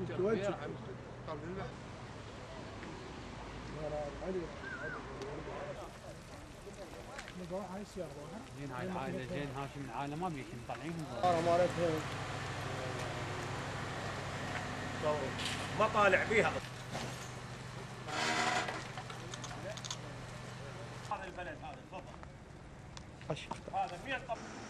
متواجد. زين هاي العائلة، زين هاشم العائلة ما بيحكي مطلعينهم. مالتهم ما طالع بيها. هذا البلد هذا بالضبط. هذا 100 طبعا.